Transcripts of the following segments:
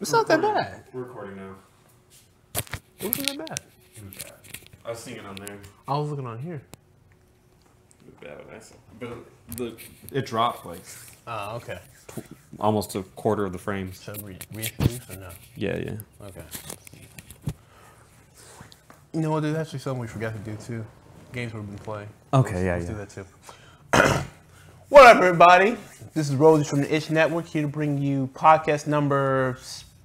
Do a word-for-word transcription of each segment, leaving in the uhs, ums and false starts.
It's not that bad. We're recording now. It wasn't that bad. It was bad. I was seeing it on there. I was looking on here. Bad, but the it dropped like. Oh, okay. Almost a quarter of the frames. Should we reshoot or no? Yeah, yeah. Okay. You know what, dude? That's actually something we forgot to do too. Games we've been playing. Okay, yeah, yeah. Let's do that too. What up, everybody? This is Rose from the Itch Network here to bring you podcast number.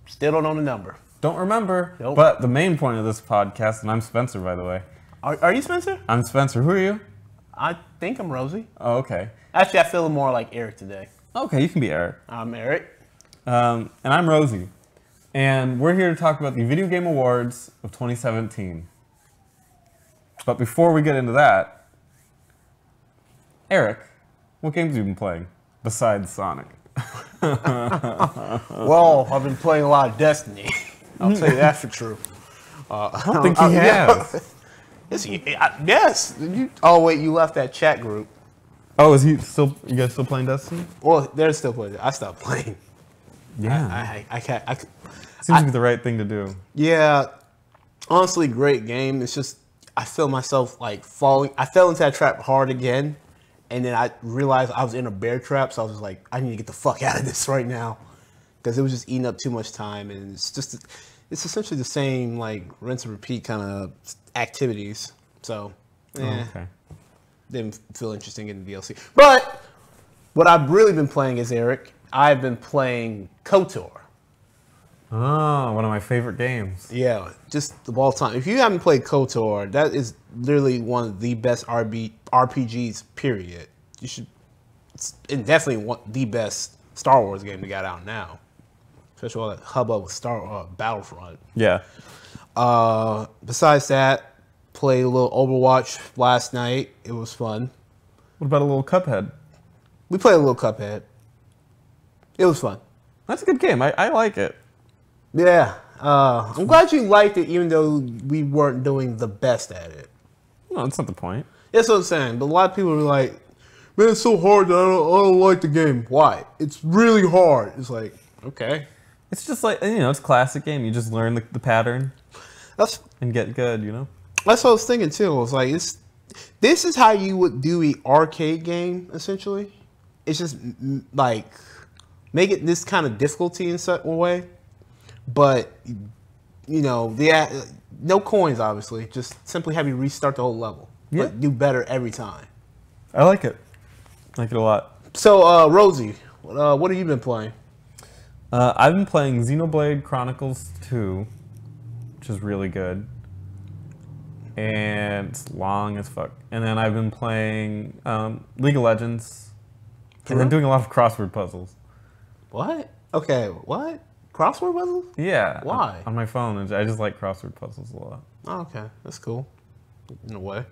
Still don't know the number. Don't remember. Nope. But the main point of this podcast, and I'm Spencer, by the way. Are, are you Spencer? I'm Spencer. Who are you? I think I'm Rosie. Oh, okay. Actually, I feel more like Eric today. Okay, you can be Eric. I'm Eric. Um, and I'm Rosie. And we're here to talk about the Video Game Awards of twenty seventeen. But before we get into that, Eric, what games have you been playing besides Sonic? Well, I've been playing a lot of Destiny. I'll tell you that for true. Uh, I don't think he has. Yeah. Is he, I, yes. You, oh wait, you left that chat group. Oh, is he still? You guys still playing Destiny? Well, they're still playing. I stopped playing. Yeah, I, I, I can't. I, Seems I, to be the right thing to do. Yeah, honestly, great game. It's just I feel myself like falling. I fell into that trap hard again, and then I realized I was in a bear trap. So I was just like, I need to get the fuck out of this right now, because it was just eating up too much time, and it's just it's essentially the same like rinse and repeat kind of activities, so eh, oh, okay. Didn't feel interesting in the D L C. But what I've really been playing is Eric. I've been playing KOTOR. Oh, one of my favorite games. Yeah, just of all time. If you haven't played KOTOR, that is literally one of the best R P Gs. Period. You should. It's definitely one the best Star Wars game that got out now, especially all that hubbub with Star uh, Battlefront. Yeah. Uh, besides that, played a little Overwatch last night. It was fun. What about a little Cuphead? We played a little Cuphead. It was fun. That's a good game. I, I like it. Yeah. Uh, I'm glad you liked it, even though we weren't doing the best at it. No, that's not the point. That's what I'm saying. But a lot of people were like, man, it's so hard that I don't, I don't like the game. Why? It's really hard. It's like, okay. It's just like, you know, it's a classic game. You just learn the, the pattern. That's, and get good, you know? That's what I was thinking, too. I was like, it's, this is how you would do an arcade game, essentially. It's just, like, make it this kind of difficulty in such a way. But, you know, the, no coins, obviously. Just simply have you restart the whole level. Yeah. But do better every time. I like it. I like it a lot. So, uh, Rosie, uh, what have you been playing? Uh, I've been playing Xenoblade Chronicles two. Which is really good, and it's long as fuck. And then I've been playing um, League of Legends, and then doing a lot of crossword puzzles. What? Okay, what? Crossword puzzles? Yeah. Why? On, on my phone, I just like crossword puzzles a lot. Oh, okay, that's cool. In a way.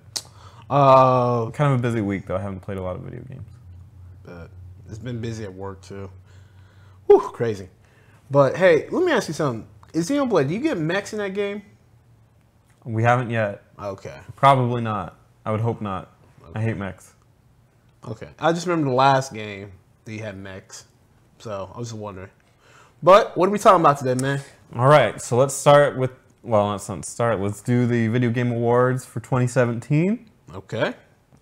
Uh, kind of a busy week though. I haven't played a lot of video games. But it's been busy at work too. Whew, crazy. But hey, let me ask you something. Is Xenoblade, do you get mechs in that game? We haven't yet. Okay. Probably not. I would hope not. Okay. I hate mechs. Okay. I just remember the last game that you had mechs. So I was just wondering. But what are we talking about today, man? All right. So let's start with, well, let's not start. Let's do the Video Game Awards for twenty seventeen. Okay.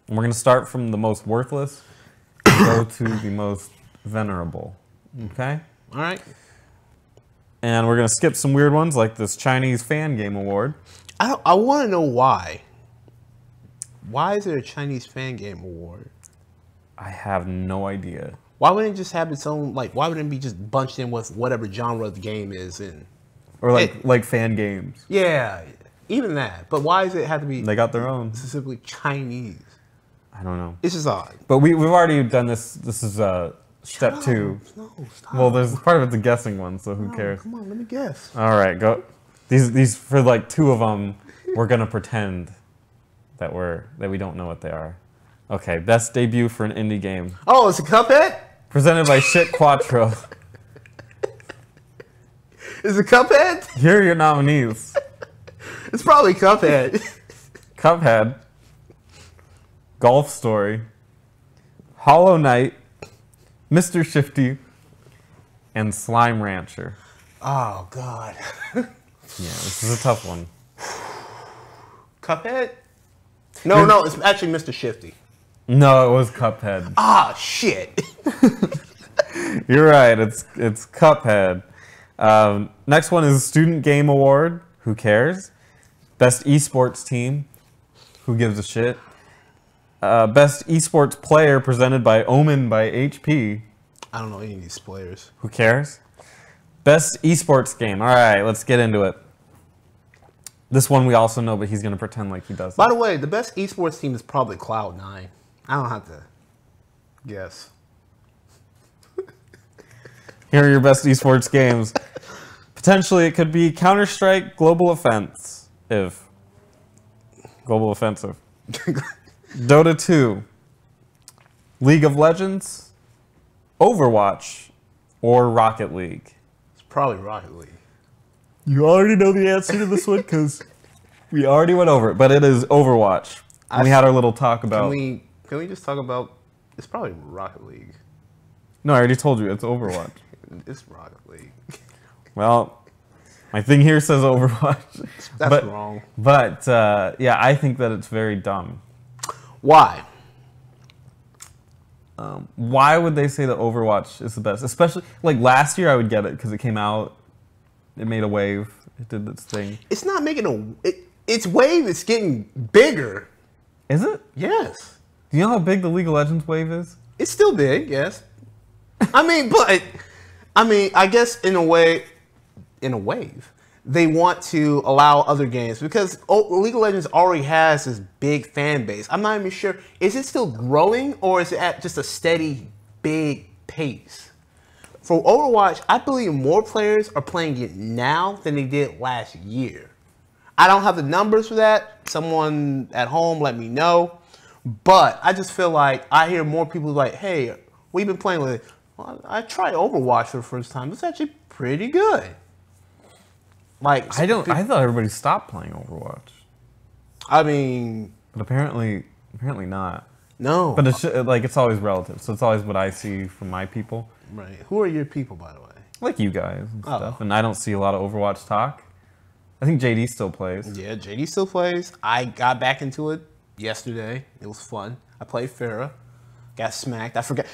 And we're going to start from the most worthless and go to the most venerable. Okay? All right. And we're going to skip some weird ones like this Chinese Fan Game Award. I, don't, I want to know why. Why is there a Chinese Fan Game Award? I have no idea. Why wouldn't it just have its own, like, why wouldn't it be just bunched in with whatever genre the game is in? Or like it, like fan games. Yeah, even that. But why does it have to be... They got their own. Specifically Chinese. I don't know. It's just odd. But we, we've already done this. This is... Uh, Step Shut two. No, stop. Well, there's part of it's a guessing one, so who no, cares? Come on, let me guess. All right, go. These these for like two of them, we're gonna pretend that we're that we don't know what they are. Okay, best debut for an indie game. Oh, it's a Cuphead. Presented by Shit Quattro. Is it Cuphead? Here are your nominees. It's probably Cuphead. Cuphead. Golf Story. Hollow Knight. Mister Shifty, and Slime Rancher. Oh, God. Yeah, this is a tough one. Cuphead? No, no, it's actually Mister Shifty. No, it was Cuphead. Ah, shit. You're right. It's it's Cuphead. Um, next one is Student Game Award. Who cares? Best Esports Team. Who gives a shit? Uh, best Esports Player presented by Omen by H P. I don't know any of these players. Who cares? Best Esports Game. All right, let's get into it. This one we also know, but he's going to pretend like he doesn't. By the way, the best Esports team is probably Cloud nine. I don't have to guess. Here are your best esports games. Potentially, it could be Counter-Strike Global Offensive. If. Global Offensive. Dota two. League of Legends. Overwatch. Or Rocket League. It's probably Rocket League. You already know the answer to this one because we already went over it. But it is Overwatch. And we had our little talk about... Can we, can we just talk about... It's probably Rocket League. No, I already told you. It's Overwatch. It's Rocket League. Well, my thing here says Overwatch. That's but, wrong. But, uh, yeah, I think that it's very dumb. Why? Um, why would they say that Overwatch is the best? Especially, like, last year I would get it because it came out. It made a wave. It did its thing. It's not making a... It, its wave is getting bigger. Is it? Yes. Do you know how big the League of Legends wave is? It's still big, yes. I mean, but... I mean, I guess in a way, in a wave, they want to allow other games because League of Legends already has this big fan base. I'm not even sure. Is it still growing or is it at just a steady, big pace? For Overwatch, I believe more players are playing it now than they did last year. I don't have the numbers for that. Someone at home, let me know. But I just feel like I hear more people like, hey, we've been playing with it. I tried Overwatch for the first time. It's actually pretty good. Like I don't. I thought everybody stopped playing Overwatch. I mean, but apparently, apparently not. No. But it's like it's always relative. So it's always what I see from my people. Right. Who are your people, by the way? Like you guys and oh. stuff. And I don't see a lot of Overwatch talk. I think J D still plays. Yeah, J D still plays. I got back into it yesterday. It was fun. I played Pharah. Got smacked. I forgot.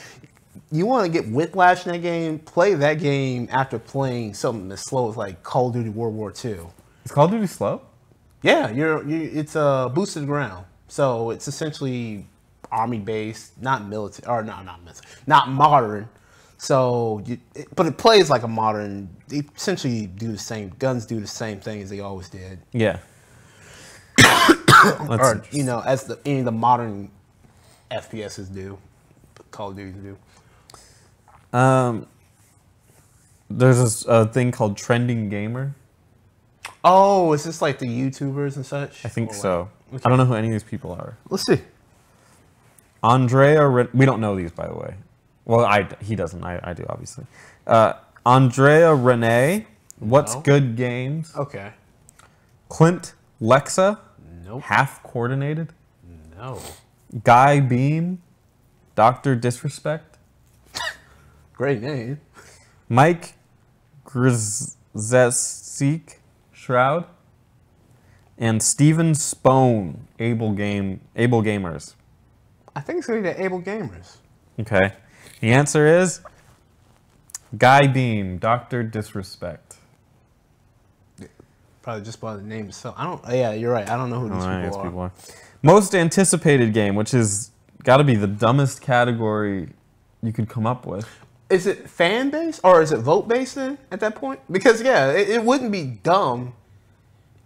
You want to get whiplash in that game, play that game after playing something as slow as like Call of Duty World War Two. Is Call of Duty slow? Yeah, you're, you're it's a uh, boosted ground. So it's essentially army based, not military or no, not military, not modern. So you, it, but it plays like a modern. They essentially do the same guns do the same thing as they always did. Yeah. Or you know, as the any of the modern F P Ss do, Call of Duty do. Um, there's this uh, thing called Trending Gamer. Oh, is this like the YouTubers and such? I think or so. Like, okay. I don't know who any of these people are. Let's see. Andrea, Re we don't know these, by the way. Well, I he doesn't. I, I do, obviously. Uh, Andrea Renee, What's no. Good Games? Okay. Clint Lexa. Nope. Half Coordinated. No. Guy Beam. Doctor Disrespect. Great name. Mike Grzesik Shroud and Steven Spone, Able Game Able Gamers. I think it's gonna be the Able Gamers. Okay. The answer is Guy Beam, Doctor Disrespect. Probably just by the name itself. I don't yeah, you're right. I don't know who these people, people are. people are. Most anticipated game, which is gotta be the dumbest category you could come up with. Is it fan-based or is it vote-based then at that point? Because, yeah, it, it wouldn't be dumb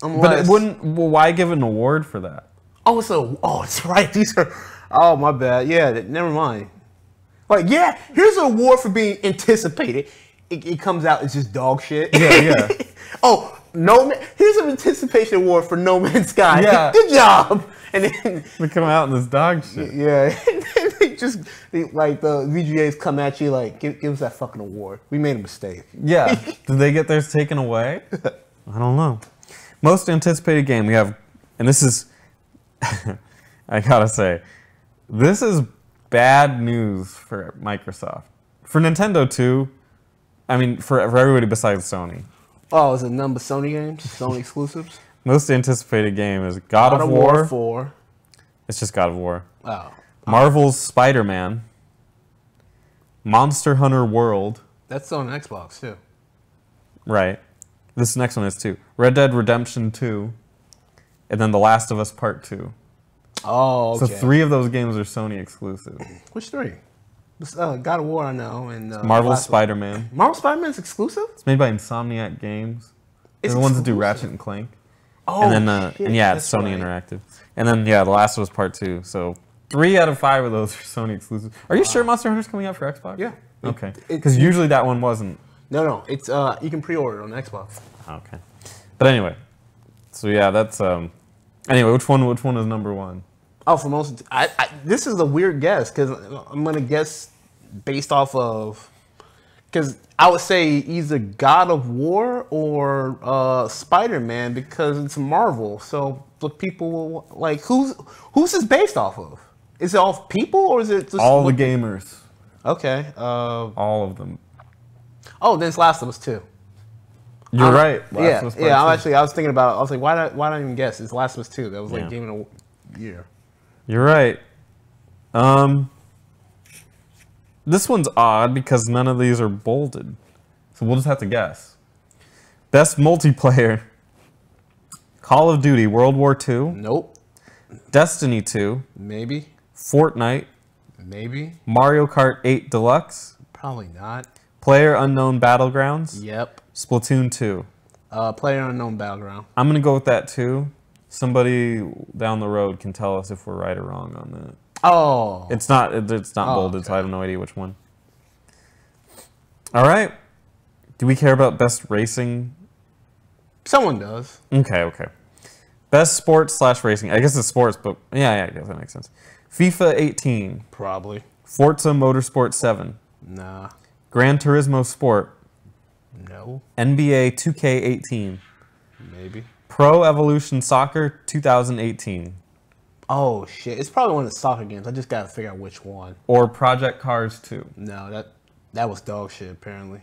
unless... But it wouldn't... Well, why give an award for that? Oh, it's a... Oh, it's right. These are... Oh, my bad. Yeah, never mind. Like, yeah, here's an award for being anticipated. It, it comes out, it's just dog shit. Yeah, yeah. Oh, no... Man, here's an anticipation award for No Man's Sky. Yeah. Good job! And then... They come out in this dog shit. Yeah. Just like the V G As come at you like, give, give us that fucking award. We made a mistake. Yeah. Did they get theirs taken away? I don't know. Most anticipated game we have, and this is, I gotta say, this is bad news for Microsoft. For Nintendo too, I mean, for, for everybody besides Sony. Oh, is it none but Sony games? Sony exclusives? Most anticipated game is God, God of War. War four. It's just God of War. Oh. Marvel's Spider-Man. Monster Hunter World. That's on Xbox, too. Right. This next one is, too. Red Dead Redemption two. And then The Last of Us Part two. Oh, okay. So three of those games are Sony exclusive. Which three? Uh, God of War, I know. And uh, Marvel's Spider-Man. Marvel's Spider-Man's exclusive? It's made by Insomniac Games. They're the ones that do Ratchet and Clank. Oh, and then, uh, shit. And yeah, it's Sony Interactive. And then, yeah, The Last of Us Part two. So three out of five of those are Sony exclusive. Are you uh, sure Monster Hunter's coming out for Xbox? Yeah. Okay. Because usually that one wasn't. No, no. It's uh, you can pre-order it on Xbox. Okay. But anyway. So, yeah, that's... um. Anyway, which one Which one is number one? Oh, for most... I, I, this is a weird guess, because I'm going to guess based off of... Because I would say either God of War or uh, Spider-Man, because it's Marvel. So the people... Like, who's who's this based off of? Is it off people, or is it... Just all the gamers. Okay. Uh, all of them. Oh, then it's Last of Us two. You're I'm, right. Last yeah, of Us yeah. I'm actually, I was thinking about it. I was like, why did I, why did I even guess? It's Last of Us two. That was like yeah. Game of the Year. You're right. Um, this one's odd because none of these are bolded. So we'll just have to guess. Best multiplayer. Call of Duty World War two. Nope. Destiny two. Maybe. Fortnite. Maybe. Mario Kart eight Deluxe. Probably not. Player Unknown Battlegrounds. Yep. Splatoon two. Uh, Player Unknown Battleground. I'm going to go with that, too. Somebody down the road can tell us if we're right or wrong on that. Oh. It's not It's not oh, bolded, okay. So I have no idea which one. All right. Do we care about best racing? Someone does. Okay, okay. Best sports slash racing. I guess it's sports, but yeah, yeah, I guess that makes sense. FIFA eighteen. Probably. Forza Motorsport seven. Nah. Gran Turismo Sport. No. N B A two K eighteen. Maybe. Pro Evolution Soccer two thousand eighteen. Oh, shit. It's probably one of the soccer games. I just got to figure out which one. Or Project Cars two. No, that that was dog shit, apparently.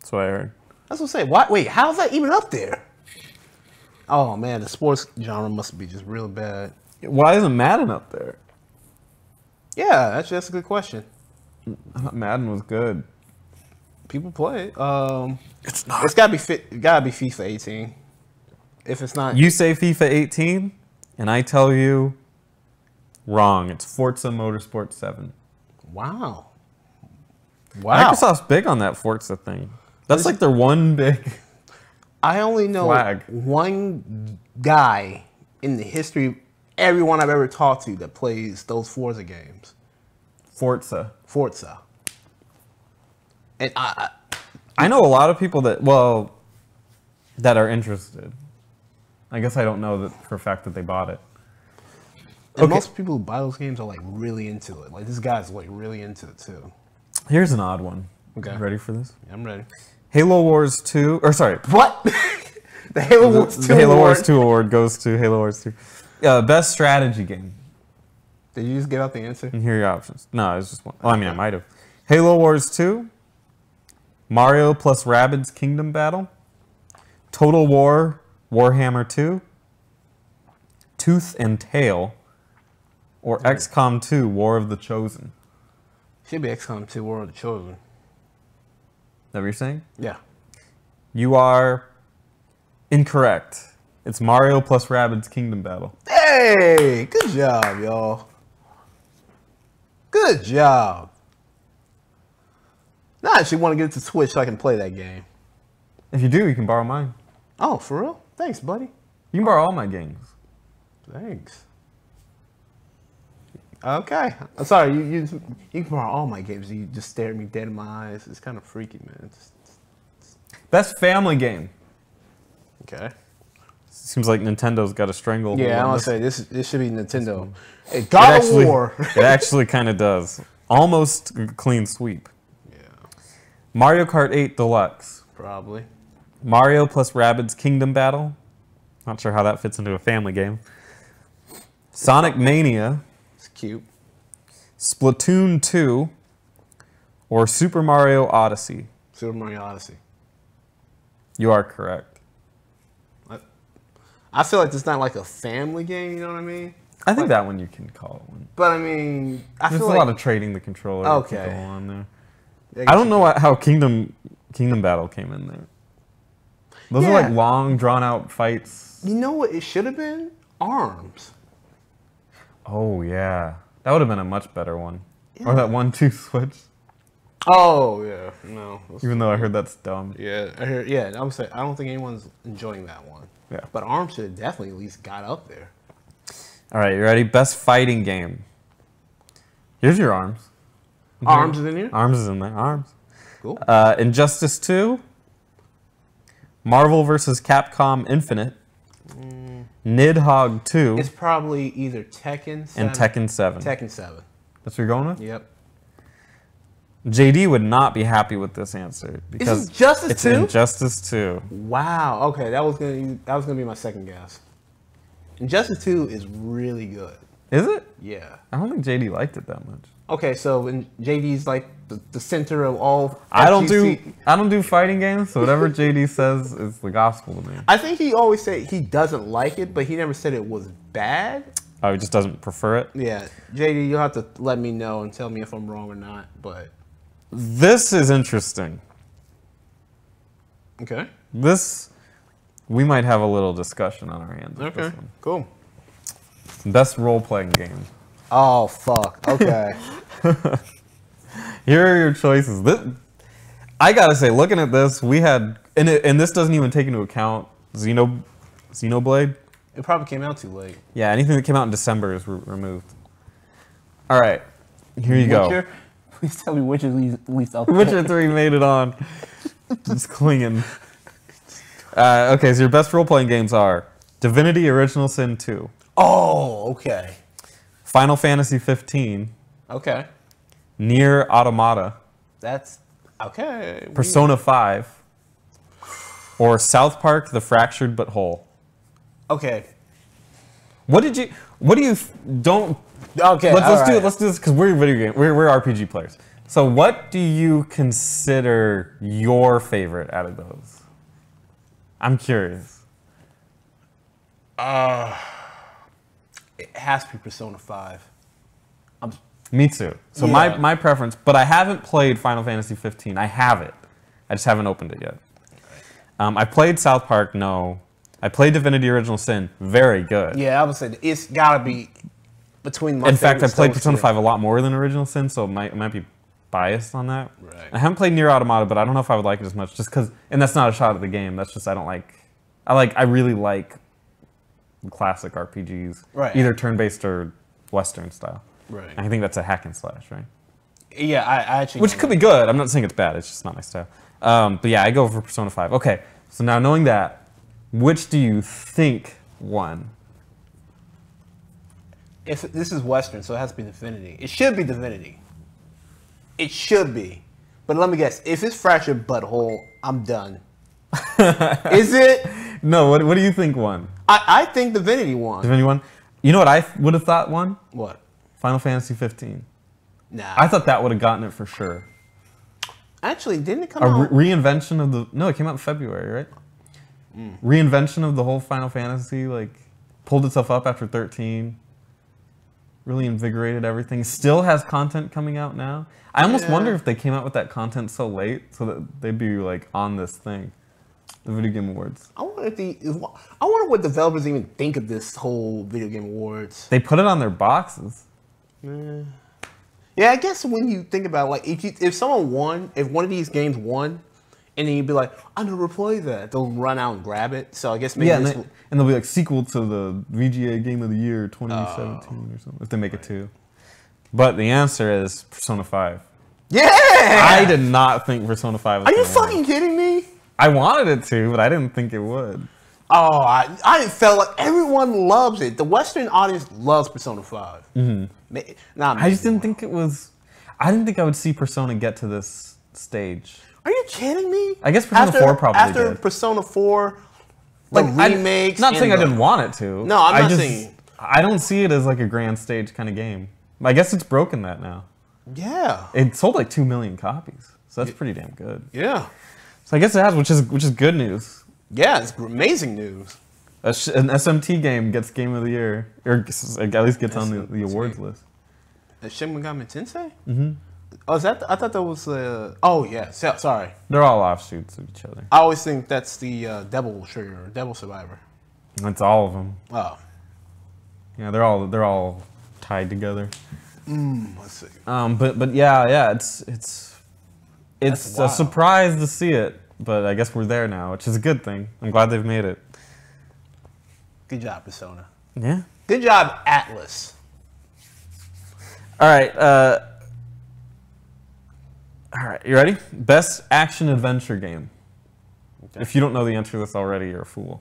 That's what I heard. That's what I'm saying. Why, wait, how's that even up there? Oh, man, the sports genre must be just real bad. Why isn't Madden up there? Yeah, actually, that's a good question. Madden was good. People play it. Um, it's not. It's gotta be fit. Gotta be FIFA eighteen. If it's not, you say FIFA eighteen, and I tell you, wrong. It's Forza Motorsport seven. Wow. Wow. Microsoft's big on that Forza thing. That's like their one big. I only know flag. one guy in the history of everyone I've ever talked to that plays those Forza games. Forza. Forza. And I, I know a lot of people that, well, that are interested. I guess I don't know that for a fact that they bought it. And okay. Most people who buy those games are, like, really into it. Like, this guy's, like, really into it, too. Here's an odd one. Okay. You ready for this? Yeah, I'm ready. Halo Wars two, or sorry. What? the Halo the, Wars 2 The Halo Wars 2 award goes to Halo Wars two. Uh, best strategy game. Did you just give out the answer? And here are your options. No, it was just one. Oh, I mean, I might have. Halo Wars two. Mario plus Rabbids Kingdom Battle, Total War, Warhammer two, Tooth and Tail, or XCOM two War of the Chosen. Should be XCOM two War of the Chosen. Is that what you're saying? Yeah. You are incorrect. It's Mario plus Rabbids Kingdom Battle. Hey! Good job, y'all. Good job. No, I actually want to get it to Switch so I can play that game. If you do, you can borrow mine. Oh, for real? Thanks, buddy. You can borrow all my games. Thanks. Okay. I'm sorry. You, you, you can borrow all my games. You just stare at me dead in my eyes. It's kind of freaky, man. It's, it's, best family game. Okay. Seems like Nintendo's got a strangle. Yeah, I'm going to say this, this should be Nintendo. Hey, God of War. It actually kind of does. Almost clean sweep. Mario Kart eight Deluxe. Probably. Mario plus Rabbids Kingdom Battle. Not sure how that fits into a family game. Sonic Mania. It's cute. Splatoon two. Or Super Mario Odyssey. Super Mario Odyssey. You are correct. I, I feel like it's not like a family game, you know what I mean? I think like, that one you can call it one. But I mean, I There's feel like... There's a lot of trading the controller. Okay. That can go on there. Yeah, I, I don't know what, how Kingdom Kingdom Battle came in there. Those yeah. are like long, drawn-out fights. You know what it should have been? Arms. Oh, yeah. That would have been a much better one. Yeah. Or that one two switch. Oh, yeah. No. Even though I heard that's dumb. Yeah, I heard, yeah, I'm saying, I don't think anyone's enjoying that one. Yeah. But Arms should have definitely at least got up there. All right, you ready? Best fighting game. Here's your Arms. Arms is in here? Arms is in there. Arms. Cool. Uh, Injustice two. Marvel versus. Capcom Infinite. Mm. Nidhogg two. It's probably either Tekken seven. And Tekken seven. Tekken seven. That's what you're going with? Yep. J D would not be happy with this answer. Because it's Injustice two? It's Injustice two. Wow. Okay, that was gonna that was gonna be my second guess. Injustice two is really good. Is it? Yeah. I don't think J D liked it that much. Okay, so when J D's like the, the center of all F G C. I don't do I don't do fighting games, so whatever J D says is the gospel to me. I think he always said he doesn't like it, but he never said it was bad. Oh, he just doesn't prefer it? Yeah. J D, you'll have to let me know and tell me if I'm wrong or not, but this is interesting. Okay. This we might have a little discussion on our hands. Okay. This one. Cool. Best role-playing game. Oh, fuck. Okay. Here are your choices. This, I gotta say, looking at this, we had... And, it, and this doesn't even take into account Xeno, Xenoblade. It probably came out too late. Yeah, anything that came out in December is re removed. All right. Here you Witcher? Go. Please tell me Witcher least out. Witcher three made it on. Just clinging. Uh, okay, so your best role-playing games are Divinity Original Sin two. Oh, okay. Final Fantasy fifteen. Okay. Nier Automata. That's... Okay. Persona five. Or South Park, The Fractured But Whole. Okay. What did you... What do you... Don't... Okay, Let's, let's right. do it. Let's do this, because we're video game. We're, we're R P G players. So what do you consider your favorite out of those? I'm curious. Uh... It has to be Persona five. I'm... Me too. So yeah. my, my preference, but I haven't played Final Fantasy fifteen. I have it. I just haven't opened it yet. Um, I played South Park, no. I played Divinity Original Sin, very good. Yeah, I would say it's got to be between my In fact, I played Persona five a lot more than Original Sin, so it might, it might be biased on that. Right. I haven't played Nier Automata, but I don't know if I would like it as much, just because, and that's not a shot at the game, that's just I don't like, I like, I really like classic R P Gs, right. Either turn-based or Western style. Right. And I think that's a hack and slash, right? Yeah, I, I actually... Which could be good. I'm not saying it's bad. It's just not my style. Um, but yeah, I go for Persona five. Okay, so now knowing that, which do you think won? If this is Western, so it has to be Divinity. It should be Divinity. It should be. But let me guess. If it's Fractured Butthole, I'm done. Is it? No, what, what do you think won? I, I think Divinity won. Divinity won? You know what I would have thought won? What? Final Fantasy fifteen. Nah. I thought that would have gotten it for sure. Actually, didn't it come a out? A re reinvention of the... No, it came out in February, right? Mm. Reinvention of the whole Final Fantasy, like, pulled itself up after thirteen. Really invigorated everything. Still has content coming out now. I almost yeah. wonder if they came out with that content so late so that they'd be, like, on this thing. The Video Game Awards. I wonder if the I wonder what developers even think of this whole Video Game Awards. They put it on their boxes. Yeah, yeah I guess when you think about like if you, if someone won, if one of these games won, and then you'd be like, I'm gonna replay that. They'll run out and grab it. So I guess maybe yeah, and, they, and they'll be like sequel to the V G A Game of the Year twenty seventeen oh, or something if they make right. it too. But the answer is Persona five. Yeah, I did not think Persona five. Was Are you fucking win. Kidding me? I wanted it to, but I didn't think it would. Oh, I, I felt like everyone loves it. The Western audience loves Persona five. Mm-hmm. Nah, I just didn't well. think it was... I didn't think I would see Persona get to this sstage. Are you kidding me? I guess Persona after, four probably after did. Persona four, the like, remakes... I'm not saying the, I didn't want it to. No, I'm not I just, saying... I don't see it as like a grand stage kind of game. I guess it's broken that now. Yeah. It sold like two million copies. So that's pretty damn good. Yeah. So I guess it has, which is which is good news. Yeah, it's amazing news. A, an S M T game gets Game of the Year, or at least gets on the, the awards list. Shin Megami Tensei? Mm-hmm. Oh, is that? The, I thought that was. Uh, oh yeah, so, sorry. They're all offshoots of each other. I always think that's the uh, Devil Trigger, Devil Survivor. That's all of them. Oh. Yeah, they're all they're all tied together. Mm, let's see. Um, but but yeah yeah it's it's it's a surprise to see it, but I guess we're there now, which is a good thing. I'm glad they've made it. Good job, Persona. Yeah. Good job, Atlas. All right. Uh, all right. You ready? Best action adventure game. Okay. If you don't know the answer to this already, you're a fool.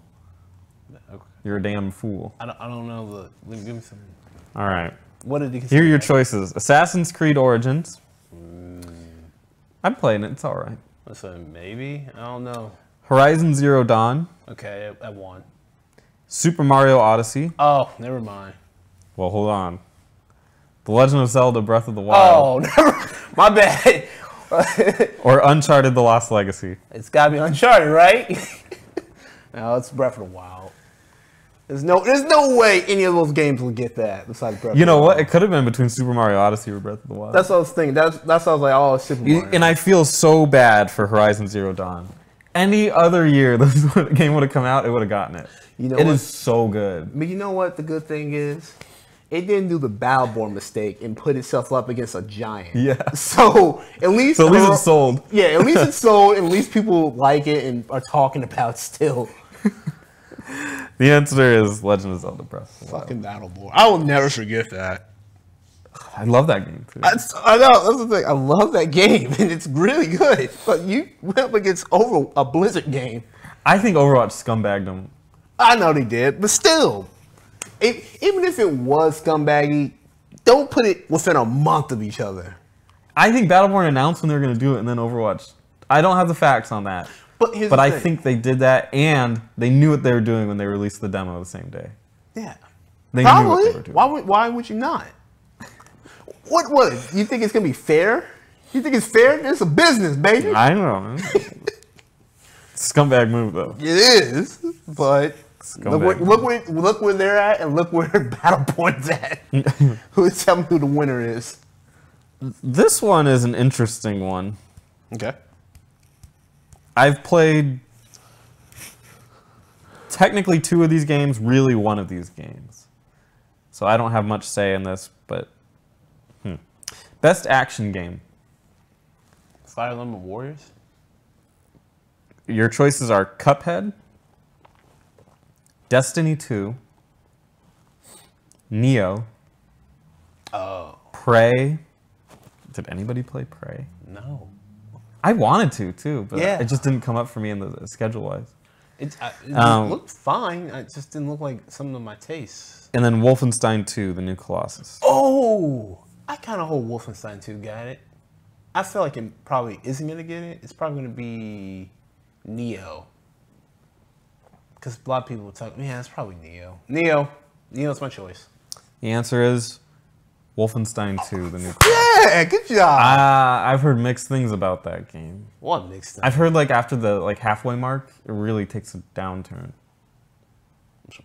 Okay. You're a damn fool. I don't, I don't know the. Give me some. All right. What did you Here are your choices: Assassin's Creed Origins. Mm. I'm playing it. It's all right. Listen, maybe I don't know. Horizon Zero Dawn. Okay, I won. Super Mario Odyssey. Oh, never mind. Well, hold on. The Legend of Zelda Breath of the Wild. Oh, never. My bad. Or Uncharted The Lost Legacy. It's got to be Uncharted, right? No, it's Breath of the Wild. There's no there's no way any of those games will get that besides Breath you of the Wild. You know what? It could have been between Super Mario Odyssey or Breath of the Wild. That's what I was thinking. That's, that's what I was like, oh, Super Mario. And I feel so bad for Horizon Zero Dawn. Any other year this game would have come out, it would have gotten it. You know it what? Is so good. But you know what the good thing is? It didn't do the Battleborn mistake and put itself up against a giant. Yeah. So at least, so at least uh, it's sold. Yeah, at least it's sold. At least people like it and are talking about it still. The answer is Legend of Zelda Breath of the Wild. Fucking Battleborn. I will never forget that. I love that game too. I, I know, that's the thing. I love that game and it's really good. But you went up against over a Blizzard game. I think Overwatch scumbagged them. I know they did, but still. It, even if it was scumbaggy, don't put it within a month of each other. I think Battleborn announced when they were going to do it, and then Overwatch. I don't have the facts on that, but, but I think they did that, and they knew what they were doing when they released the demo the same day. Yeah, they probably. Knew what they were doing. Why would Why would you not? What was? You think it's going to be fair? You think it's fair? It's a business, baby. I know. Scumbag move, though. It is, but. Look where, look, where, look where they're at and look where Battleborn's at. Who is telling me who the winner is? This one is an interesting one. Okay. I've played technically two of these games, really one of these games. So I don't have much say in this, but... Hmm. Best action game. Fire Emblem Warriors? Your choices are Cuphead... Destiny two, Neo, oh. Prey. Did anybody play Prey? No. I wanted to, too, but yeah. It just didn't come up for me in the schedule-wise. It, uh, it um, looked fine. It just didn't look like something of my taste. And then Wolfenstein two, The New Colossus. Oh! I kind of hope Wolfenstein two got it. I feel like it probably isn't going to get it. It's probably going to be Neo. Because a lot of people would talk, yeah, it's probably Neo. Neo. Neo's my choice. The answer is Wolfenstein two, The New Colossus. Yeah, good job. Uh, I've heard mixed things about that game. What mixed things? I've heard, like, after the like halfway mark, it really takes a downturn.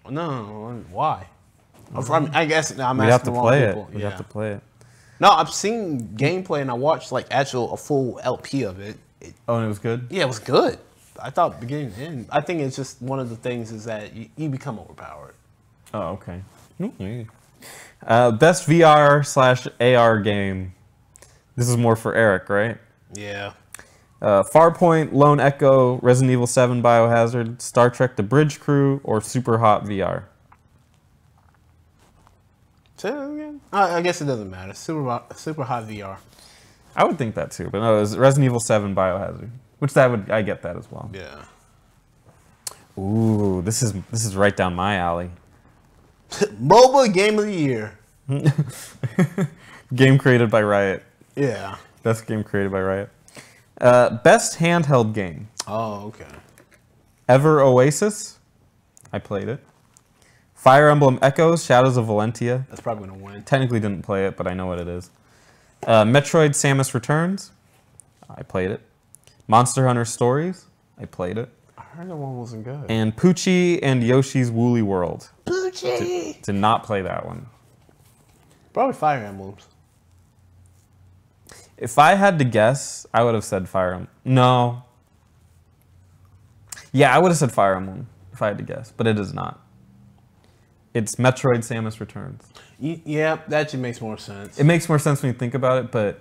No, no, no why? Mm-hmm. I, mean, I guess now I'm We'd asking the wrong people. We'd yeah. have to play it. No, I've seen gameplay, and I watched, like, actual, a full L P of it. it. Oh, and it was good? Yeah, it was good. I thought beginning to end. I think it's just one of the things is that you, you become overpowered. Oh, okay. Mm-hmm. uh, best V R slash A R game. This is more for Eric, right? Yeah. Uh, Farpoint, Lone Echo, Resident Evil seven Biohazard, Star Trek The Bridge Crew, or Super Hot V R? So, I guess it doesn't matter. Super, super Hot V R. I would think that too, but no, it was Resident Evil seven Biohazard. Which that would I get that as well. Yeah. Ooh, this is this is right down my alley. MOBA Game of the Year. Game created by Riot. Yeah. Best game created by Riot. Uh, best handheld game. Oh, okay. Ever Oasis. I played it. Fire Emblem Echoes, Shadows of Valentia. That's probably gonna win. Technically didn't play it, but I know what it is. Uh, Metroid: Samus Returns. I played it. Monster Hunter Stories, I played it. I heard that one wasn't good. And Poochie and Yoshi's Woolly World. Poochie! Did, did not play that one. Probably Fire Emblems. If I had to guess, I would have said Fire Emblem. No. Yeah, I would have said Fire Emblem if I had to guess, but it is not. It's Metroid Samus Returns. Yeah, that just makes more sense. It makes more sense when you think about it, but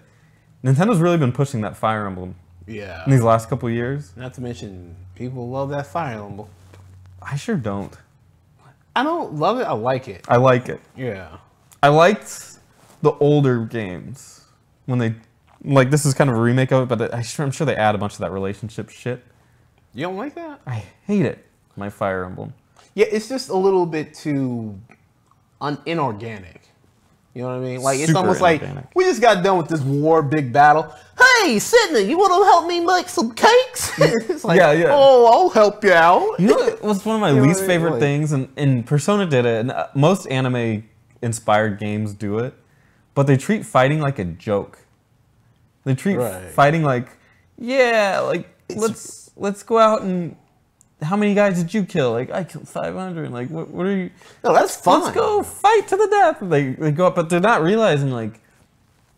Nintendo's really been pushing that Fire Emblem. Yeah. In these last couple of years. Not to mention, people love that Fire Emblem. I sure don't. I don't love it. I like it. I like it. Yeah. I liked the older games when they, like, this is kind of a remake of it, but I sure, I'm sure they add a bunch of that relationship shit. You don't like that? I hate it. My Fire Emblem. Yeah, it's just a little bit too un inorganic. You know what I mean? Like, it's super almost inorganic. Like, we just got done with this war, big battle. Hey, Sydney, you want to help me make some cakes? It's like, yeah, yeah. Oh, I'll help you out. You know what was one of my you least I mean? favorite like, things? And, and Persona did it, and uh, most anime-inspired games do it, but they treat fighting like a joke. They treat right. fighting like, yeah, like, it's, let's let's go out and... How many guys did you kill? Like, I killed five hundred. Like, what, what are you... No, that's fun. Let's go fight to the death. They, they go up, but they're not realizing, like...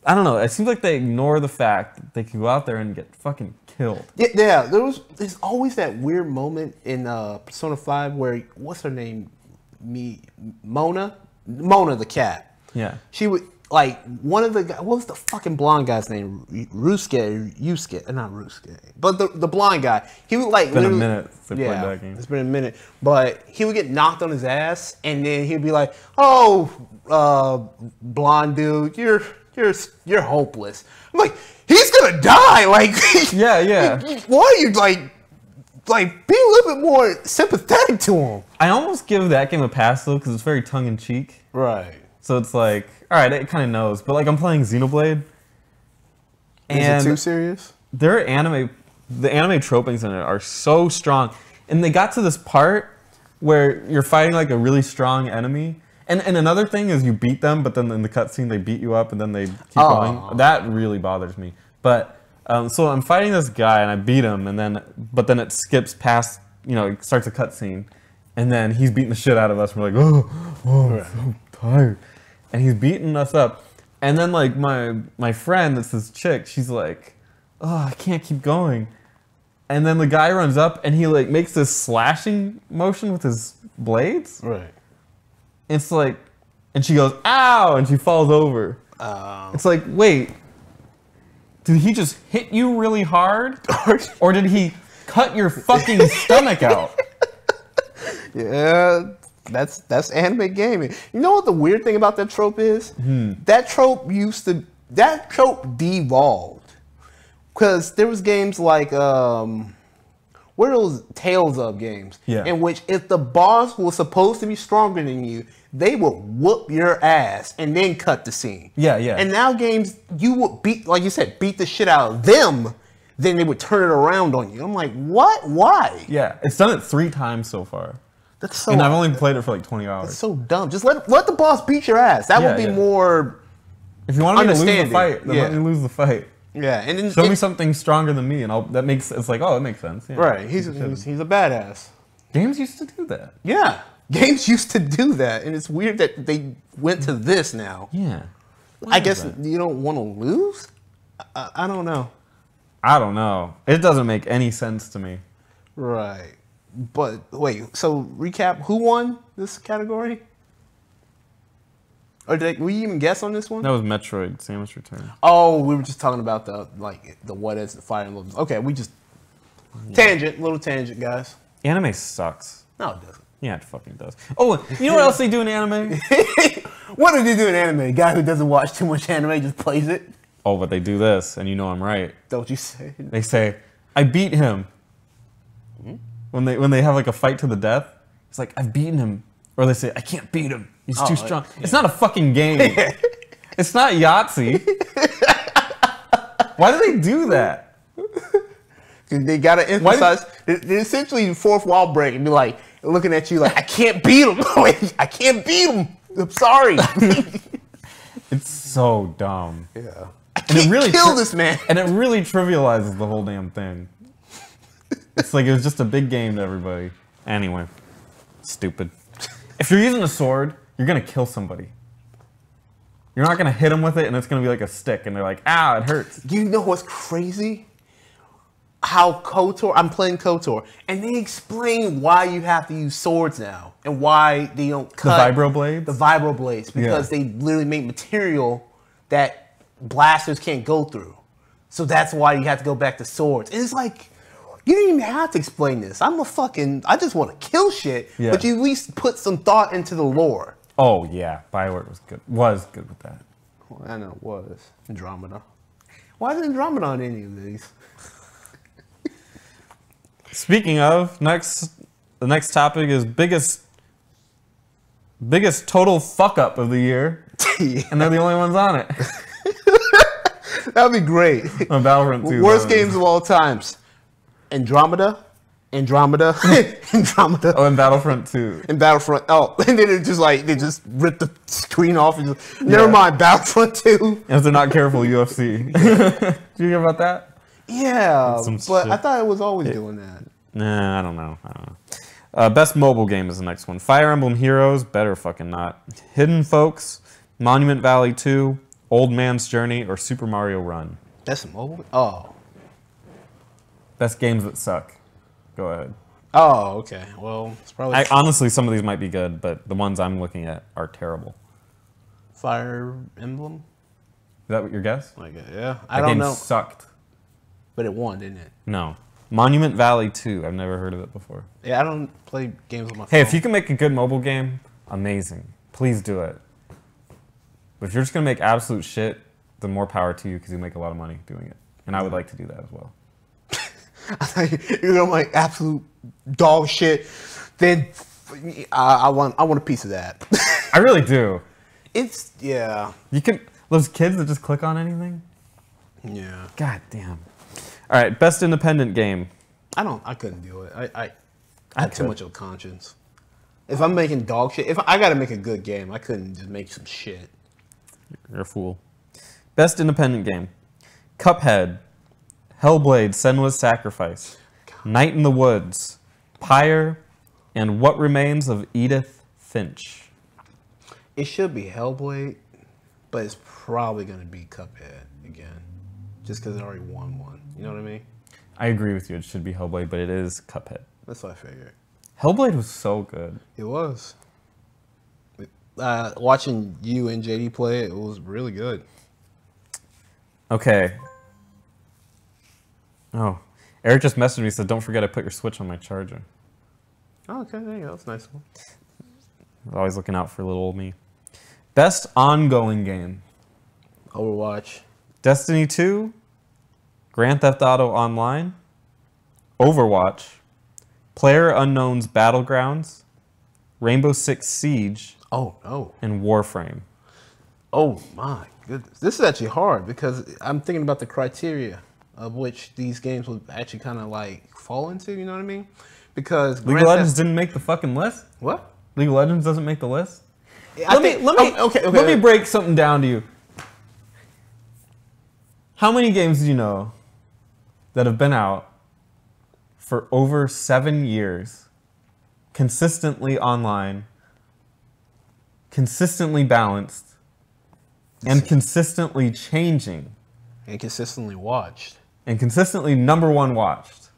I don't know. It seems like they ignore the fact that they can go out there and get fucking killed. Yeah, yeah there was, there's always that weird moment in uh, Persona five where... What's her name? Me, Mona? Mona the cat. Yeah. She would... Like, one of the guys... What was the fucking blonde guy's name? Rusuke. Yusuke. Not Rusuke. But the, the blonde guy. He would, like... It's been a minute since yeah, played that game. It's been a minute. But he would get knocked on his ass, and then he'd be like, oh, uh, blonde dude, you're you're you're hopeless. I'm like, he's gonna die! Like... Yeah, yeah. Why are you, like... Like, be a little bit more sympathetic to him. I almost give that game a pass, though, because it's very tongue-in-cheek. Right. So it's like... All right, it kind of knows, but like I'm playing Xenoblade. And is it too serious? Their anime, the anime tropings in it are so strong, and they got to this part where you're fighting like a really strong enemy, and and another thing is you beat them, but then in the cutscene they beat you up, and then they keep oh. going. That really bothers me. But um, so I'm fighting this guy, and I beat him, and then but then it skips past, you know, it starts a cutscene, and then he's beating the shit out of us. And we're like, oh, oh, I'm so tired. And he's beating us up. And then, like, my my friend, that's this chick, she's like, oh, I can't keep going. And then the guy runs up, and he, like, makes this slashing motion with his blades. Right. It's like, and she goes, ow, and she falls over. Um. It's like, wait, did he just hit you really hard? Or did he cut your fucking stomach out? Yeah. That's that's anime gaming. You know what the weird thing about that trope is? Hmm. That trope used to that trope devolved because there was games like um, what are those Tales of games? Yeah. In which if the boss was supposed to be stronger than you, they would whoop your ass and then cut the scene. Yeah, yeah. And now games you would beat like you said beat the shit out of them, then they would turn it around on you. I'm like, what? Why? Yeah, it's done it three times so far. That's so, and I've only played it for like twenty hours. That's so dumb. Just let let the boss beat your ass. That yeah, would be yeah. more. If you want me to lose the fight, then yeah. let me lose the fight. Yeah, and then show it, me something stronger than me, and I'll. That makes it's like oh, it makes sense. Yeah. Right, he's he's, he's a badass. Games used to do that. Yeah, games used to do that, and it's weird that they went to this now. Yeah, what I guess that? You don't want to lose. I, I don't know. I don't know. It doesn't make any sense to me. Right. But wait, so recap, who won this category? Or did I, we even guess on this one? That was Metroid, Samus Returns. Oh, we were just talking about the like the what is the Fire Emblem. Okay, we just tangent, little tangent, guys. Anime sucks. No, it doesn't. Yeah, it fucking does. Oh, you know what else they do in anime? What do they do in anime? A guy who doesn't watch too much anime just plays it. Oh, but they do this, and you know I'm right. Don't you say it? They say, I beat him. Mm-hmm. When they when they have like a fight to the death, it's like I've beaten him, or they say I can't beat him. He's oh, too strong. It, yeah. It's not a fucking game. It's not Yahtzee. Why do they do that? They gotta emphasize. Did, they're essentially fourth wall break and be like looking at you like I can't beat him. I can't beat him. I'm sorry. It's so dumb. Yeah. I and it really kill this man. And it really trivializes the whole damn thing. It's like it was just a big game to everybody. Anyway, stupid. If you're using a sword, you're gonna kill somebody. You're not gonna hit them with it, and it's gonna be like a stick, and they're like, "Ah, it hurts." You know what's crazy? How KOTOR, I'm playing KOTOR, and they explain why you have to use swords now and why they don't cut. The vibroblades? The vibroblades, because yeah. they literally make material that blasters can't go through. So that's why you have to go back to swords. And it's like, you didn't even have to explain this. I'm a fucking, I just want to kill shit, yeah. but you at least put some thought into the lore. Oh, yeah. Bioware was good, was good with that. Well, I know it was. Andromeda. Why isn't Andromeda on any of these? Speaking of, next, the next topic is biggest, biggest total fuck up of the year, yeah. and they're the only ones on it. That'd be great. On Battlefront two. Worst games of all times: Andromeda, Andromeda, Andromeda. Oh, and Battlefront two. And Battlefront. Oh, and then it just like they just ripped the screen off and just, never yeah. mind Battlefront two. And if they're not careful, U F C. Did you hear about that? Yeah, but shit. I thought it was always it, doing that. Nah, I don't know. I don't know. Uh, best mobile game is the next one. Fire Emblem Heroes, better fucking not. Hidden Folks, Monument Valley two, Old Man's Journey, or Super Mario Run. That's a mobile? Oh. Best games that suck. Go ahead. Oh, okay. Well, it's probably... I, honestly, some of these might be good, but the ones I'm looking at are terrible. Fire Emblem? Is that what your guess? Like, yeah. I that don't game know. Sucked. But it won, didn't it? No. Monument Valley two. I've never heard of it before. Yeah, I don't play games on my phone. Hey, if you can make a good mobile game, amazing. Please do it. But if you're just going to make absolute shit, the more power to you because you make a lot of money doing it. And I would like to do that as well. I thought you were going to make absolute dog shit. Then I, I, want, I want a piece of that. I really do. It's, yeah. You can, those kids that just click on anything? Yeah. God damn. All right, best independent game. I don't. I couldn't do it. I. I, I had too much of a conscience. If I'm making dog shit, if I, I got to make a good game, I couldn't just make some shit. You're a fool. Best independent game: Cuphead, Hellblade Senua's Sacrifice, God. Night in the Woods, Pyre, and What Remains of Edith Finch. It should be Hellblade, but it's probably gonna be Cuphead again, just because it already won one. You know what I mean? I agree with you. It should be Hellblade, but it is Cuphead. That's what I figured. Hellblade was so good. It was. Uh, watching you and J D play it, it was really good. Okay. Oh. Eric just messaged me and said, don't forget I put your Switch on my charger. Oh, okay. There you go. That's a nice one. I was always looking out for little old me. Best ongoing game. Overwatch. Destiny two. Grand Theft Auto Online, Overwatch, Player Unknown's Battlegrounds, Rainbow Six Siege, oh no, and Warframe. Oh my goodness, this is actually hard because I'm thinking about the criteria of which these games would actually kind of like fall into. You know what I mean? Because League of Legends didn't make the fucking list. What? League of Legends doesn't make the list. Let me let me okay let me break something down to you. How many games do you know that have been out for over seven years, consistently online, consistently balanced, and consistently changing? And consistently watched. And consistently number one watched.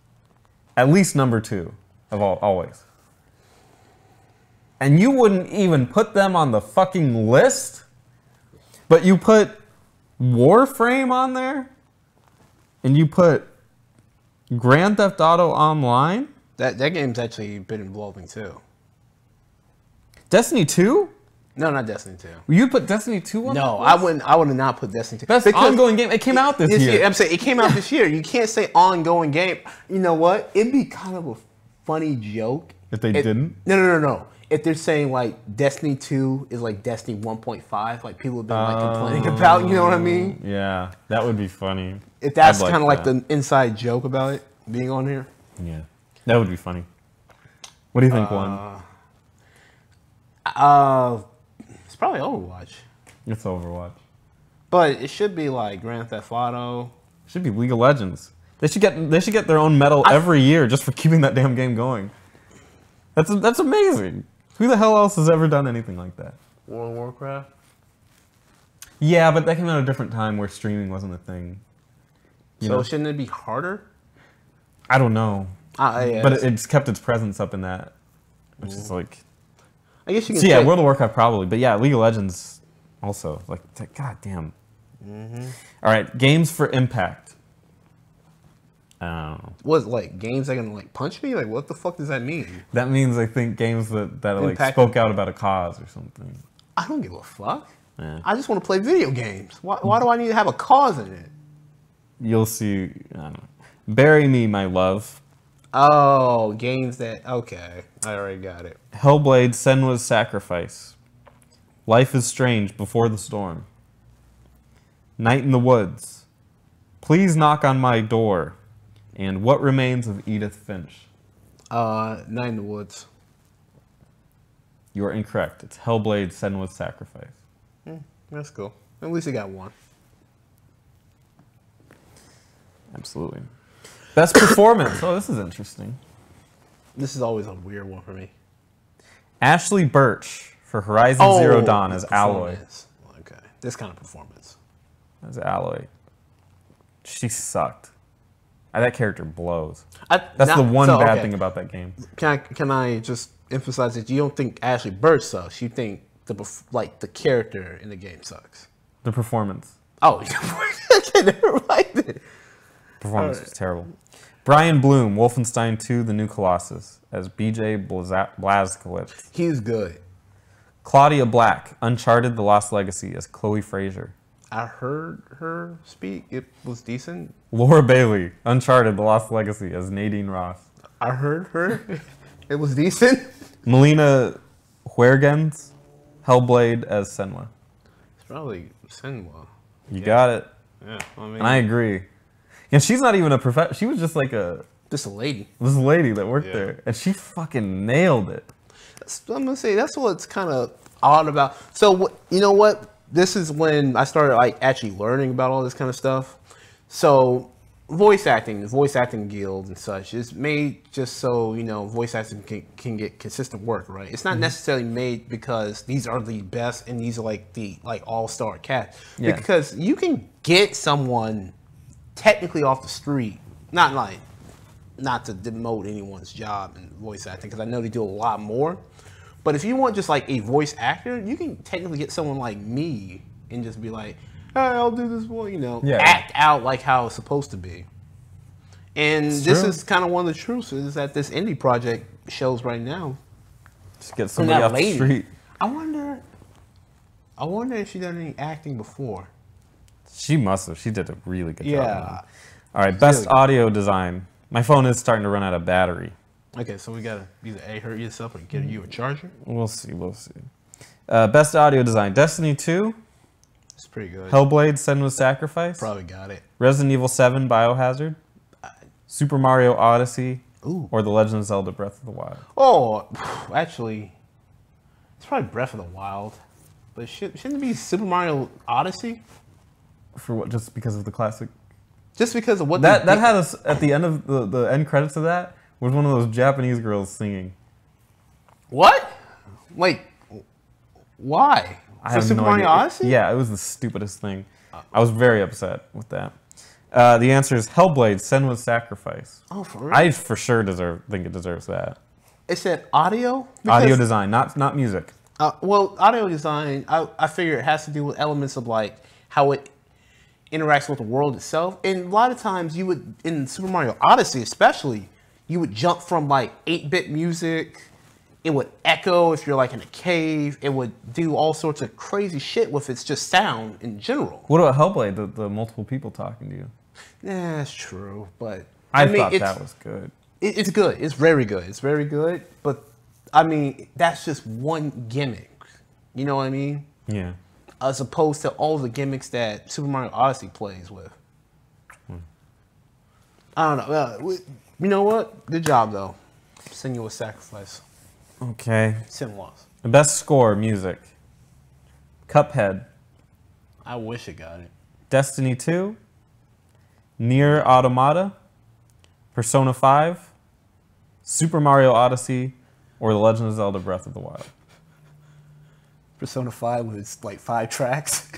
At least number two, of all, always. And you wouldn't even put them on the fucking list, but you put Warframe on there? And you put Grand Theft Auto Online? That that game's actually been evolving too. Destiny two? No, not Destiny two. You put Destiny two on there? No, I wouldn't I would not put Destiny two. That's an ongoing game. It came out this, this year. year. I'm saying it came out this year. You can't say ongoing game. You know what? It'd be kind of a funny joke if they it, didn't. No, no, no, no. If they're saying like Destiny two is like Destiny one point five, like people have been like complaining oh, about, you know what I mean? Yeah, that would be funny. If that's kind of like, like the inside joke about it being on here. Yeah, that would be funny. What do you think, uh, one? Uh, it's probably Overwatch. It's Overwatch. But it should be like Grand Theft Auto. It should be League of Legends. They should get they should get their own medal I, every year just for keeping that damn game going. That's that's amazing. Who the hell else has ever done anything like that? World of Warcraft. Yeah, but that came out at a different time where streaming wasn't a thing. You so know? Shouldn't it be harder? I don't know. Uh, yeah, but it, it's kept its presence up in that, which Ooh. is like. I guess you can. So yeah, World of Warcraft probably, but yeah, League of Legends also. Like, like god damn. Mm-hmm. All right, games for impact. I don't know. What, like, games that can, like, punch me? Like, what the fuck does that mean? That means, I think, games that, that like, spoke out about a cause or something. I don't give a fuck. Yeah. I just want to play video games. Why, why do I need to have a cause in it? You'll see. I don't know. Bury Me, My Love. Oh, games that... Okay, I already got it. Hellblade, Senua's Sacrifice. Life is Strange, Before the Storm. Night in the Woods. Please Knock on My Door. And What Remains of Edith Finch? Uh, Night in the Woods. You are incorrect. It's Hellblade, Senua's Sacrifice. Mm, that's cool. At least you got one. Absolutely. Best performance. Oh, this is interesting. This is always a weird one for me. Ashley Birch for Horizon oh, Zero Dawn as Alloy. Okay. This kind of performance. As Alloy. She sucked. That character blows. I, That's not, the one so, bad okay. thing about that game. Can I, can I just emphasize that you don't think Ashley Birch sucks? You think the like the character in the game sucks. The performance. Oh, okay, never mind it. Performance right. was terrible. Brian Bloom, Wolfenstein two The New Colossus as B J Blazkowicz. He's good. Claudia Black, Uncharted The Lost Legacy as Chloe Fraser. I heard her speak. It was decent. Laura Bailey, Uncharted The Lost Legacy as Nadine Ross. I heard her. It was decent. Melina Huergens, Hellblade as Senua. It's probably Senua. You yeah. got it. Yeah, I mean, and I agree. And she's not even a prof. She was just like a... Just a lady. This lady that worked yeah. there. And she fucking nailed it. That's, I'm going to say, that's what's kind of odd about... So, you know what? This is when I started like actually learning about all this kind of stuff. So voice acting, the voice acting guild and such is made just so, you know, voice acting can, can get consistent work, right? It's not mm-hmm. necessarily made because these are the best and these are like the like all-star cast. Yeah. Because you can get someone technically off the street, not like, not to demote anyone's job in voice acting, because I know they do a lot more. But if you want just like a voice actor, you can technically get someone like me and just be like, hey, I'll do this one, you know, yeah. act out like how it's supposed to be. And it's this true. is kind of one of the truths is that this indie project shows right now. Just get somebody off lady, the street. I wonder, I wonder if she done any acting before. She must have. She did a really good yeah. job. All right, best really audio design. My phone is starting to run out of battery. Okay, so we gotta either A, hurt yourself or get you a charger? We'll see, we'll see. Uh, best audio design. Destiny two. It's pretty good. Hellblade, Senua's Sacrifice. Probably got it. Resident Evil seven, Biohazard. I... Super Mario Odyssey. Ooh. Or The Legend of Zelda Breath of the Wild. Oh, actually, it's probably Breath of the Wild. But should, shouldn't it be Super Mario Odyssey? For what, just because of the classic? Just because of what? That, that had us, at the end of the, the end credits of that, was one of those Japanese girls singing. What? Like, why? I For Super no Mario idea. Odyssey? Yeah, it was the stupidest thing. Uh, I was very upset with that. Uh, the answer is Hellblade, Senua's Sacrifice. Oh, for real? I for sure deserve, think it deserves that. It said audio? Because, audio design, not not music. Uh, well, audio design, I, I figure it has to do with elements of like how it interacts with the world itself. And a lot of times you would, in Super Mario Odyssey especially, you would jump from like eight bit music, it would echo if you're like in a cave, it would do all sorts of crazy shit with its just sound in general. What about Hellblade, the, the multiple people talking to you? Yeah, that's true, but... I, I mean, thought that was good. It, it's good, it's very good, it's very good, but I mean, that's just one gimmick, you know what I mean? Yeah. As opposed to all the gimmicks that Super Mario Odyssey plays with. Hmm. I don't know, uh, we, you know what? Good job, though. Senua's Sacrifice. Okay. Senua's. The best score, music. Cuphead. I wish it got it. Destiny two, Nier Automata, Persona five, Super Mario Odyssey, or The Legend of Zelda Breath of the Wild. Persona five was like five tracks.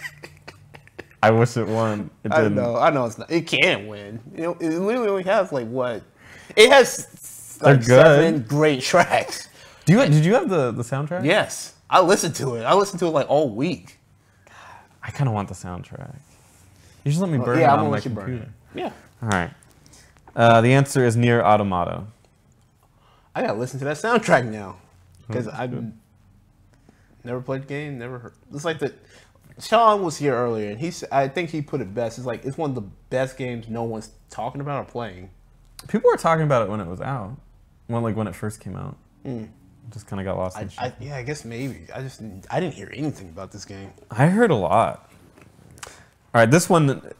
I wish it won. It didn't. I know. I know it's not. It can't win. It, it literally has like what? It has like seven great tracks. Do you? Did you have the the soundtrack? Yes, I listened to it. I listened to it like all week. God, I kind of want the soundtrack. You just let me burn well, yeah, it on my computer. Yeah. All right. Uh, the answer is Nier Automata. I gotta listen to that soundtrack now because mm, I've good. never played the game. Never heard. It's like the. Sean was here earlier, and he I think he put it best. It's like it's one of the best games no one's talking about or playing. People were talking about it when it was out, when like when it first came out. Mm. Just kind of got lost. I, in shit. I, yeah, I guess maybe. I just I didn't hear anything about this game. I heard a lot. All right, this one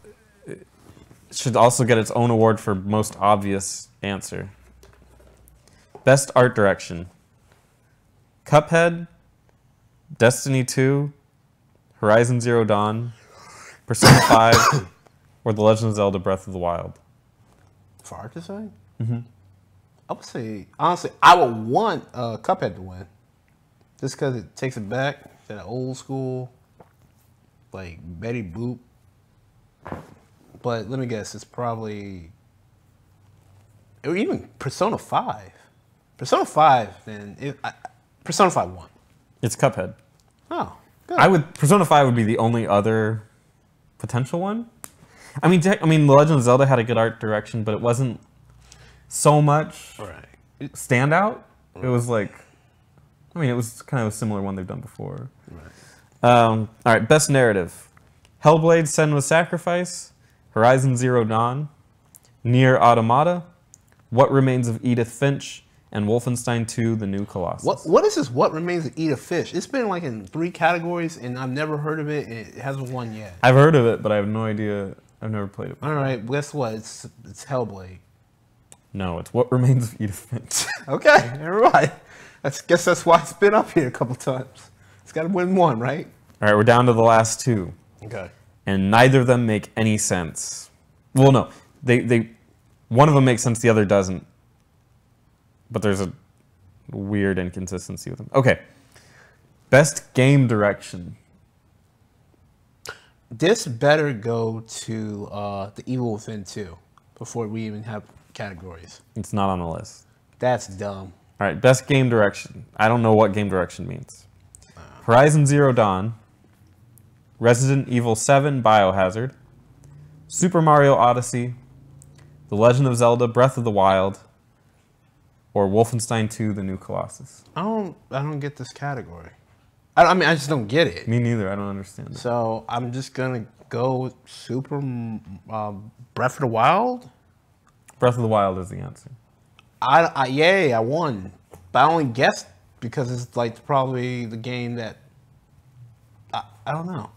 should also get its own award for most obvious answer. Best art direction: Cuphead, Destiny two. Horizon Zero Dawn, Persona five, or The Legend of Zelda Breath of the Wild? For art design? Mm-hmm. I would say, honestly, I would want uh, Cuphead to win. Just because it takes it back to that old school, like, Betty Boop. But let me guess, it's probably... Or even Persona five. Persona five, then... It, I, Persona five won. It's Cuphead. Oh. I would Persona five would be the only other potential one. I mean, I mean, The Legend of Zelda had a good art direction, but it wasn't so much right. standout. Right. It was like, I mean, it was kind of a similar one they've done before. Right. Um, all right, best narrative: Hellblade Senua's Sacrifice, Horizon Zero Dawn, Nier Automata, What Remains of Edith Finch. And Wolfenstein two The New Colossus. What, what is this What Remains of Edith Finch? It's been like in three categories, and I've never heard of it, and it hasn't won yet. I've heard of it, but I have no idea. I've never played it before. All right, guess what? It's, it's Hellblade. No, it's What Remains of Edith Finch. Okay, never mind. I guess that's why it's been up here a couple times. It's got to win one, right? All right, we're down to the last two. Okay. And neither of them make any sense. Well, no. they they One of them makes sense, the other doesn't. But there's a weird inconsistency with them. Okay. Best game direction. This better go to uh, The Evil Within two before we even have categories. It's not on the list. That's dumb. All right. Best game direction. I don't know what game direction means. Uh, Horizon Zero Dawn. Resident Evil seven Biohazard. Super Mario Odyssey. The Legend of Zelda Breath of the Wild. Or Wolfenstein two: The New Colossus. I don't. I don't get this category. I, I mean, I just don't get it. Me neither. I don't understand it. So I'm just gonna go with Super uh, Breath of the Wild. Breath of the Wild is the answer. I, I yay! I won, but I only guessed because it's like probably the game that I, I don't know.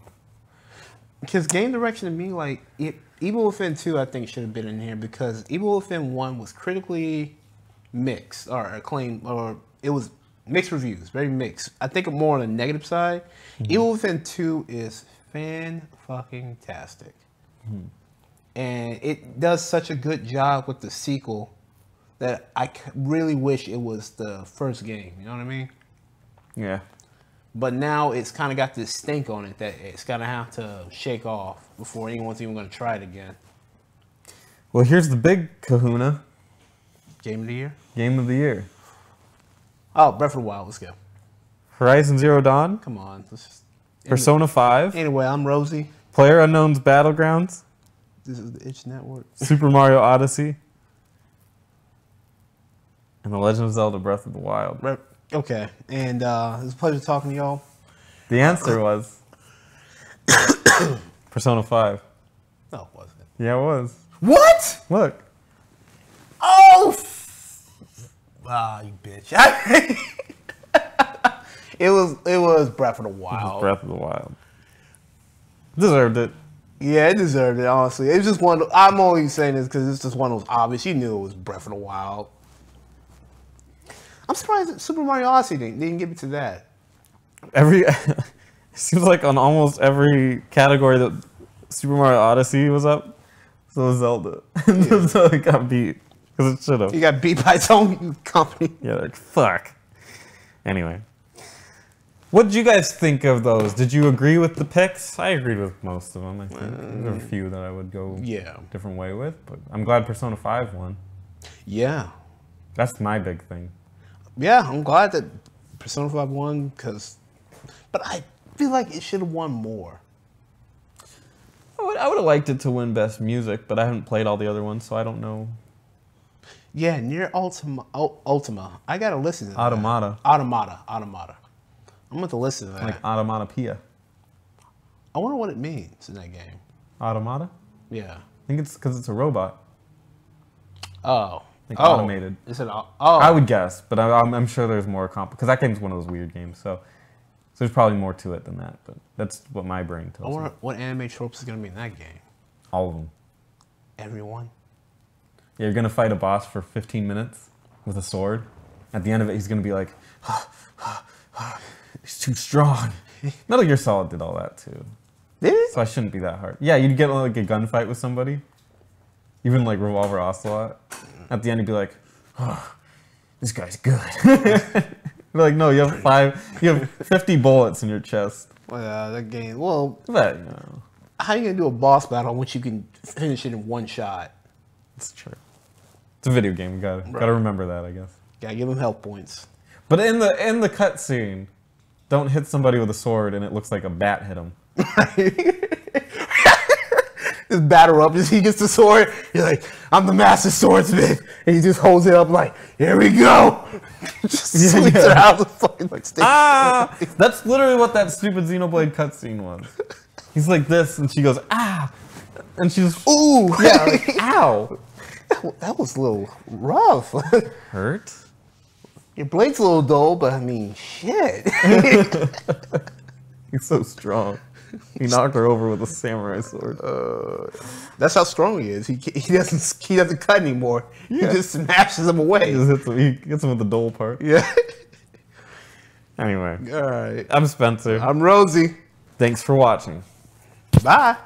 Because game direction to me, like it, Evil Within two, I think should have been in here because Evil Within one was critically. Mixed or acclaimed, or it was mixed reviews, very mixed. I think more on the negative side. Mm-hmm. Evil Within two is fan-fucking-tastic. Mm-hmm. And it does such a good job with the sequel that I really wish it was the first game, you know what I mean? Yeah. But now it's kind of got this stink on it that it's going to have to shake off before anyone's even going to try it again. Well, here's the big kahuna. Game of the year? Game of the year. Oh, Breath of the Wild. Let's go. Horizon Zero Dawn. Come on. Let's just Persona five. Anyway, I'm Rosie. Player Unknown's Battlegrounds. This is the Itch Network. Super Mario Odyssey. And The Legend of Zelda Breath of the Wild. Okay. And uh, it was a pleasure talking to y'all. The answer was Persona five. No, it wasn't. Yeah, it was. What? Look. Oh, ah, you bitch! it was it was Breath of the Wild. It was Breath of the Wild deserved it. Yeah, it deserved it. Honestly, it's just one. Of, I'm only saying this because it's just one of those obvious. You knew it was Breath of the Wild. I'm surprised that Super Mario Odyssey didn't, didn't get me to that. Every seems like on almost every category that Super Mario Odyssey was up, so was Zelda. And yeah. Zelda got beat. Because it should have. You got beat by its own company. Yeah, like, fuck. Anyway. What did you guys think of those? Did you agree with the picks? I agreed with most of them, I think. Um, there were a few that I would go yeah. a different way with, but I'm glad Persona five won. Yeah. That's my big thing. Yeah, I'm glad that Persona five won, because... But I feel like it should have won more. I would, I would have liked it to win Best Music, but I haven't played all the other ones, so I don't know. Yeah, Nier Ultima, Ultima. I gotta listen to Automata. that. Automata. Automata. Automata. I'm gonna have to listen to that. Like Automatopoeia. I wonder what it means in that game. Automata? Yeah. I think it's because it's a robot. Oh. Like oh. automated. Is it oh. I would guess, but I, I'm, I'm sure there's more comp. Because that game's one of those weird games, so, so there's probably more to it than that. But that's what my brain tells me. I wonder me. what anime tropes is gonna be in that game. All of them. Everyone. Yeah, you're going to fight a boss for fifteen minutes with a sword. At the end of it, he's going to be like, ah, ah, ah, he's too strong. Metal Gear Solid did all that, too. Did it? So I shouldn't be that hard. Yeah, you'd get like a gunfight with somebody. Even like Revolver Ocelot. At the end, you'd be like, oh, this guy's good. You're like, no, you have five, you have fifty bullets in your chest. Well, yeah, that game, well, but, you know. How are you going to do a boss battle once you can finish it in one shot? It's true. It's a video game. Got to, got to remember that, I guess. Gotta give him health points. But in the in the cutscene, don't hit somebody with a sword and it looks like a bat hit him. Just batter up. Just he gets the sword. You're like, I'm the master swordsman, and he just holds it up like, here we go. Just yeah, sweeps yeah. it out the fucking like. Ah, that's literally what that stupid Xenoblade cutscene was. He's like this, and she goes ah, and she's ooh, yeah, like, ow. That was a little rough. Hurt? Your blade's a little dull, but I mean, shit. He's so strong. He knocked her over with a samurai sword. Uh, that's how strong he is. He he doesn't he doesn't cut anymore. Yeah. He just smashes him away. He, just hits him, he gets him with the dull part. Yeah. Anyway. All right. I'm Spencer. I'm Rosie. Thanks for watching. Bye.